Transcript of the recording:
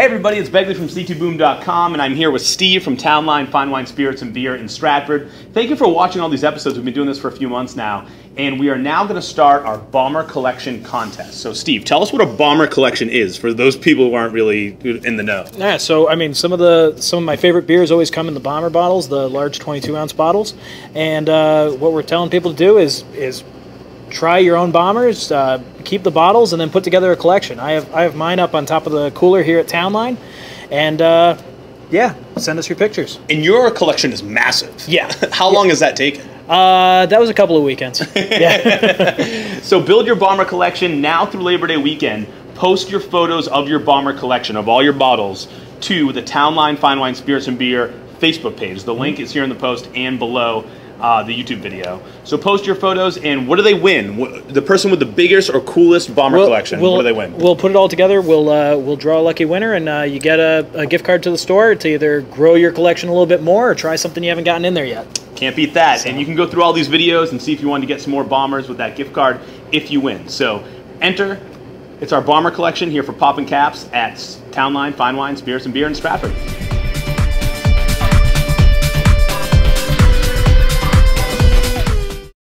Hey everybody, it's Begley from ctboom.com, and I'm here with Steve from Town Line Fine Wine Spirits and Beer in Stratford. Thank you for watching all these episodes. We've been doing this for a few months now, and we are now going to start our Bomber Collection contest. So Steve, tell us what a Bomber Collection is for those people who aren't really in the know. Yeah, so I mean, some of my favorite beers always come in the Bomber bottles, the large 22-ounce bottles, and what we're telling people to do is try your own Bombers, keep the bottles, and then put together a collection. I have mine up on top of the cooler here at Town Line, and yeah, send us your pictures. And your collection is massive. Yeah. How long has that taken? That was a couple of weekends. Yeah. So build your Bomber collection now through Labor Day weekend. Post your photos of your Bomber collection, of all your bottles, to the Town Line Fine Wine Spirits and Beer Facebook page. The link is here in the post and below the YouTube video. So post your photos, and what do they win? The person with the biggest or coolest Bomber collection, what do they win? We'll put it all together. We'll draw a lucky winner, and you get a gift card to the store to either grow your collection a little bit more or try something you haven't gotten in there yet. Can't beat that. So. And you can go through all these videos and see if you want to get some more Bombers with that gift card if you win. So enter. It's our Bomber collection here for Poppin' Caps at Town Line Fine Wine Spirits and Beer in Stratford.